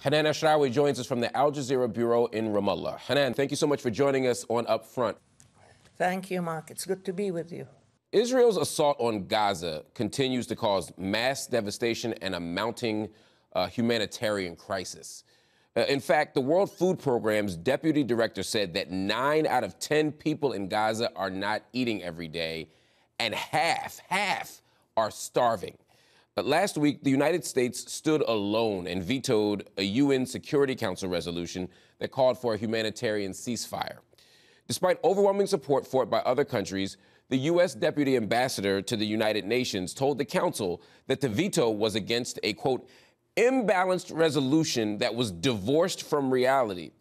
Hanan Ashrawi joins us from the Al Jazeera Bureau in Ramallah. Hanan, thank you so much for joining us on UpFront. Thank you, Mark. It's good to be with you. Israel's assault on Gaza continues to cause mass devastation and a mounting humanitarian crisis. In fact, the World Food Program's deputy director said that 9 out of 10 people in Gaza are not eating every day, and half are starving. But last week, the United States stood alone and vetoed a UN Security Council resolution that called for a humanitarian ceasefire. Despite overwhelming support for it by other countries, the U.S. Deputy Ambassador to the United Nations told the Council that the veto was against a, quote, imbalanced resolution that was divorced from reality,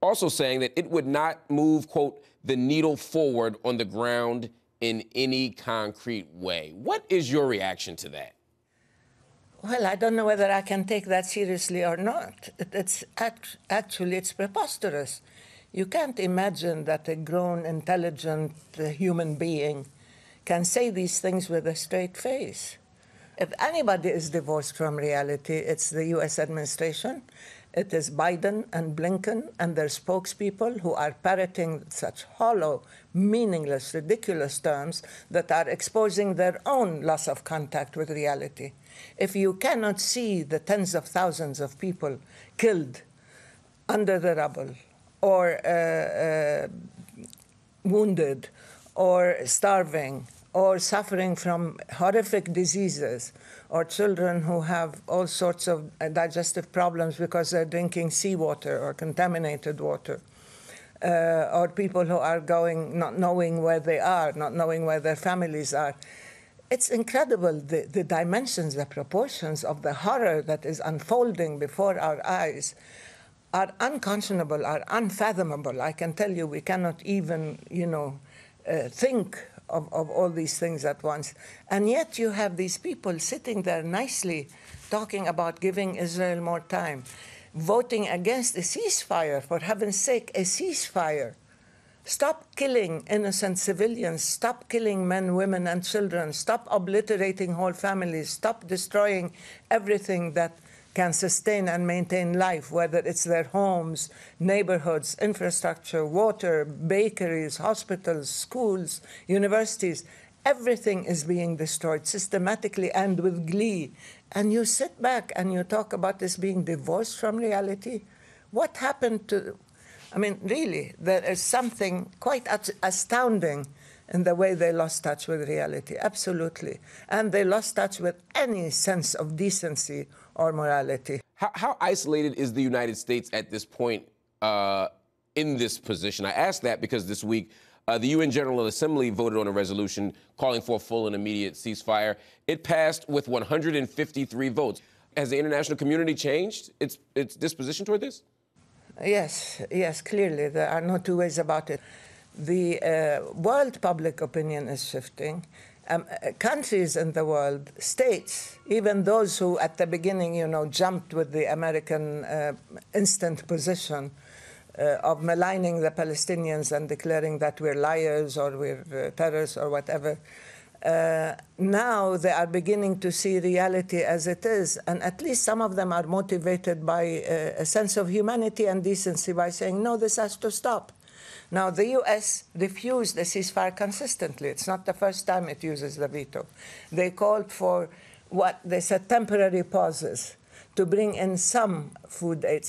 also saying that it would not move, quote, the needle forward on the ground in any concrete way. What is your reaction to that? Well, I don't know whether I can take that seriously or not. It's preposterous. You can't imagine that a grown, intelligent human being can say these things with a straight face. If anybody is divorced from reality, it's the U.S. administration. It is Biden and Blinken and their spokespeople who are parroting such hollow, meaningless, ridiculous terms that are exposing their own loss of contact with reality. If you cannot see the tens of thousands of people killed under the rubble or wounded or starving or suffering from horrific diseases, or children who have all sorts of digestive problems because they're drinking seawater or contaminated water, or people who are going, not knowing where they are, not knowing where their families are. It's incredible, the dimensions, the proportions of the horror that is unfolding before our eyes are unconscionable, are unfathomable. I can tell you, we cannot even, think of all these things at once. And yet you have these people sitting there nicely talking about giving Israel more time, voting against a ceasefire, for heaven's sake, a ceasefire. Stop killing innocent civilians. Stop killing men, women, and children. Stop obliterating whole families. Stop destroying everything that can sustain and maintain life, whether it's their homes, neighborhoods, infrastructure, water, bakeries, hospitals, schools, universities. Everything is being destroyed systematically and with glee. And you sit back and you talk about this being divorced from reality. What happened to... I mean, really, there is something quite astounding in the way they lost touch with reality, absolutely. And they lost touch with any sense of decency or morality. How isolated is the United States at this point in this position? I ask that because this week, the UN General Assembly voted on a resolution calling for a full and immediate ceasefire. It passed with 153 votes. Has the international community changed its disposition toward this? Yes, clearly. There are no two ways about it. The world public opinion is shifting. Countries in the world, states, even those who at the beginning, jumped with the American instant position of maligning the Palestinians and declaring that we're liars or we're terrorists or whatever, now they are beginning to see reality as it is, and at least some of them are motivated by a sense of humanity and decency by saying, no, this has to stop. Now, the U.S. refused a ceasefire consistently. It's not the first time it uses the veto. They called for what they said temporary pauses to bring in some food aid,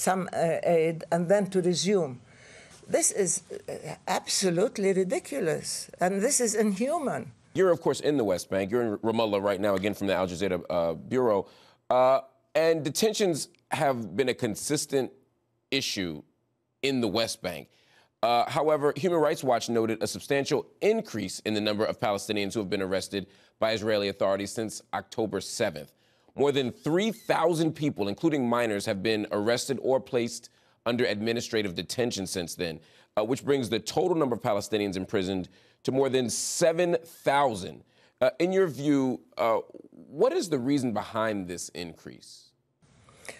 and then to resume. This is absolutely ridiculous, and this is inhuman. You're, of course, in the West Bank. You're in Ramallah right now, again, from the Al Jazeera Bureau. And detentions have been a consistent issue in the West Bank. However, Human Rights Watch noted a substantial increase in the number of Palestinians who have been arrested by Israeli authorities since October 7th. More than 3,000 people, including minors, have been arrested or placed under administrative detention since then, which brings the total number of Palestinians imprisoned to more than 7,000. In your view, what is the reason behind this increase?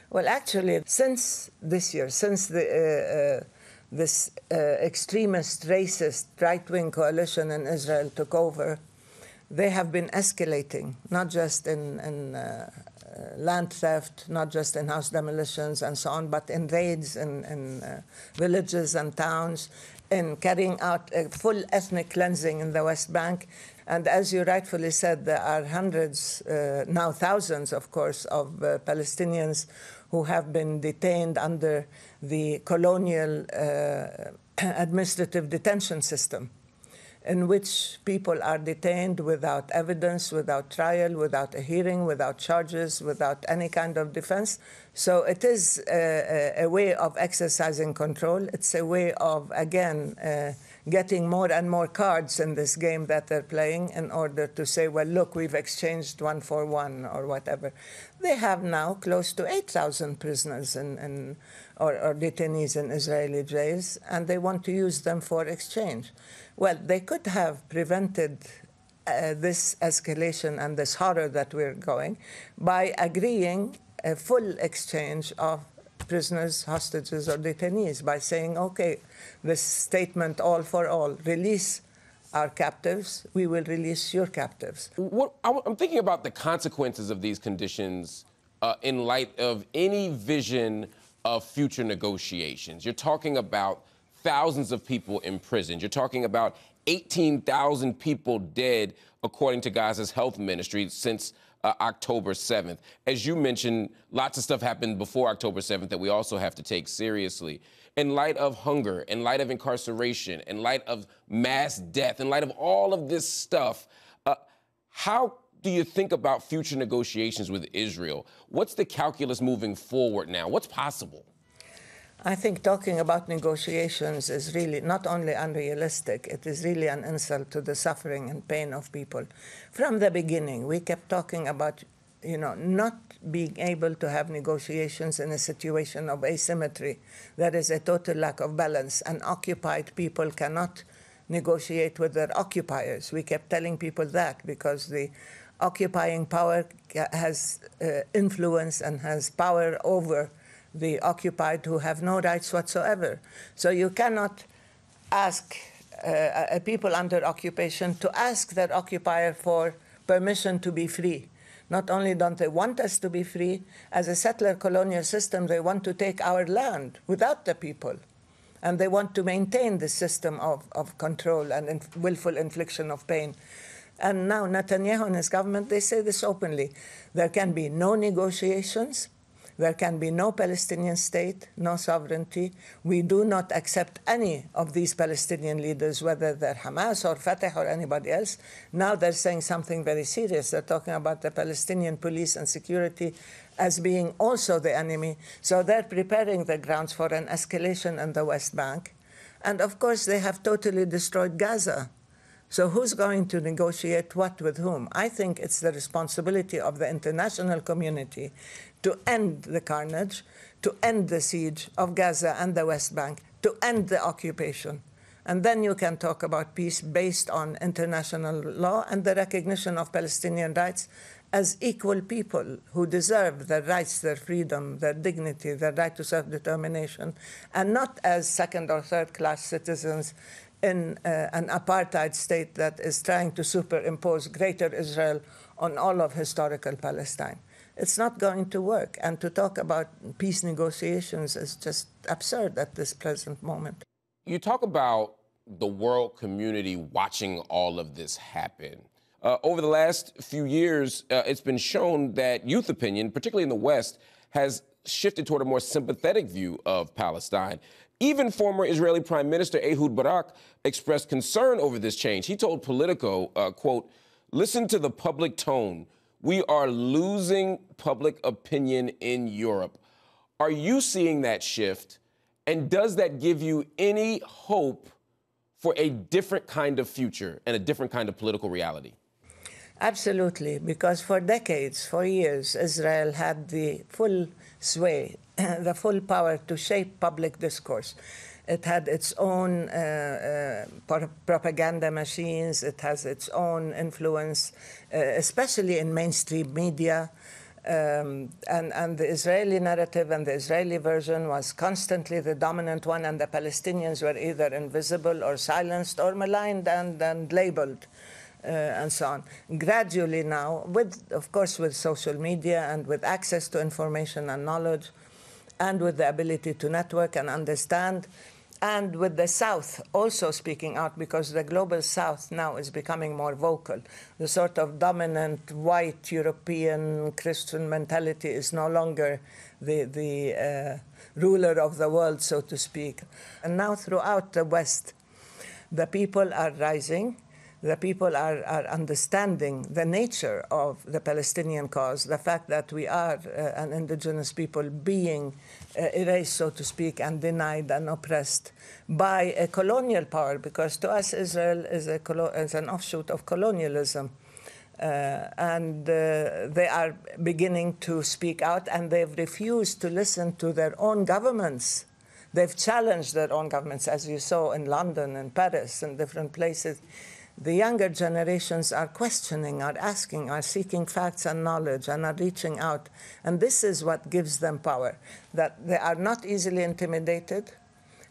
Well, actually, since this year, since this extremist, racist, right-wing coalition in Israel took over, they have been escalating, not just in land theft, not just in house demolitions and so on, but in raids in villages and towns, in carrying out a full ethnic cleansing in the West Bank. And as you rightfully said, there are hundreds, now thousands, of course, of Palestinians who have been detained under the colonial administrative detention system, in which people are detained without evidence, without trial, without a hearing, without charges, without any kind of defense. So it is a way of exercising control. It's a way of, again, getting more and more cards in this game that they're playing in order to say, well, look, we've exchanged one for one or whatever. They have now close to 8,000 prisoners or detainees in Israeli jails, and they want to use them for exchange. Well, they could have prevented this escalation and this horror that we're going by agreeing a full exchange of prisoners, hostages, or detainees, by saying, okay, this statement all for all, release our captives, we will release your captives. What, I'm thinking about the consequences of these conditions in light of any vision of future negotiations. You're talking about thousands of people imprisoned. You're talking about 18,000 people dead, according to Gaza's health ministry, since October 7th. As you mentioned, lots of stuff happened before October 7th that we also have to take seriously. In light of hunger, in light of incarceration, in light of mass death, in light of all of this stuff, how do you think about future negotiations with Israel? What's the calculus moving forward now? What's possible? I think talking about negotiations is really not only unrealistic, it is really an insult to the suffering and pain of people. From the beginning, we kept talking about, you know, not being able to have negotiations in a situation of asymmetry. There is a total lack of balance, and occupied people cannot negotiate with their occupiers. We kept telling people that because the occupying power has influence and has power over the occupied, who have no rights whatsoever. So you cannot ask people under occupation to ask their occupier for permission to be free. Not only don't they want us to be free, as a settler colonial system, they want to take our land without the people. And they want to maintain the system of control and willful infliction of pain. And now Netanyahu and his government, they say this openly. There can be no negotiations. There can be no Palestinian state, no sovereignty. We do not accept any of these Palestinian leaders, whether they're Hamas or Fatah or anybody else. Now they're saying something very serious. They're talking about the Palestinian police and security as being also the enemy. So they're preparing the grounds for an escalation in the West Bank. And of course, they have totally destroyed Gaza. So who's going to negotiate what with whom? I think it's the responsibility of the international community to end the carnage, to end the siege of Gaza and the West Bank, to end the occupation. And then you can talk about peace based on international law and the recognition of Palestinian rights as equal people who deserve their rights, their freedom, their dignity, their right to self-determination, and not as second or third-class citizens in an apartheid state that is trying to superimpose greater Israel on all of historical Palestine. It's not going to work. And to talk about peace negotiations is just absurd at this present moment. You talk about the world community watching all of this happen. Over the last few years, it's been shown that youth opinion, particularly in the West, has shifted toward a more sympathetic view of Palestine. Even former Israeli Prime Minister Ehud Barak expressed concern over this change. He told Politico, quote, "Listen to the public tone. We are losing public opinion in Europe." Are you seeing that shift? And does that give you any hope for a different kind of future and a different kind of political reality? Absolutely, because for decades, for years, Israel had the full sway, the full power to shape public discourse. It had its own propaganda machines. It has its own influence, especially in mainstream media. And the Israeli narrative and the Israeli version was constantly the dominant one, and the Palestinians were either invisible or silenced or maligned and labeled. and so on. Gradually now, of course with social media and with access to information and knowledge, and with the ability to network and understand, and with the South also speaking out, because the global South now is becoming more vocal. The sort of dominant white European Christian mentality is no longer the ruler of the world, so to speak. And now throughout the West, the people are rising. The people are understanding the nature of the Palestinian cause, the fact that we are an indigenous people being erased, so to speak, and denied and oppressed by a colonial power, because to us Israel is an offshoot of colonialism. And they are beginning to speak out, and they've refused to listen to their own governments. They've challenged their own governments, as you saw in London and Paris and different places. The younger generations are questioning, are asking, are seeking facts and knowledge, and are reaching out. And this is what gives them power, that they are not easily intimidated,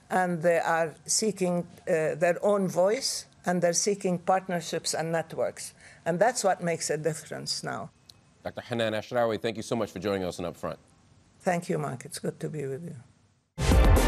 and they are seeking their own voice, and they're seeking partnerships and networks. And that's what makes a difference now. Dr. Hanan Ashrawi, thank you so much for joining us on UpFront. Thank you, Mark. It's good to be with you.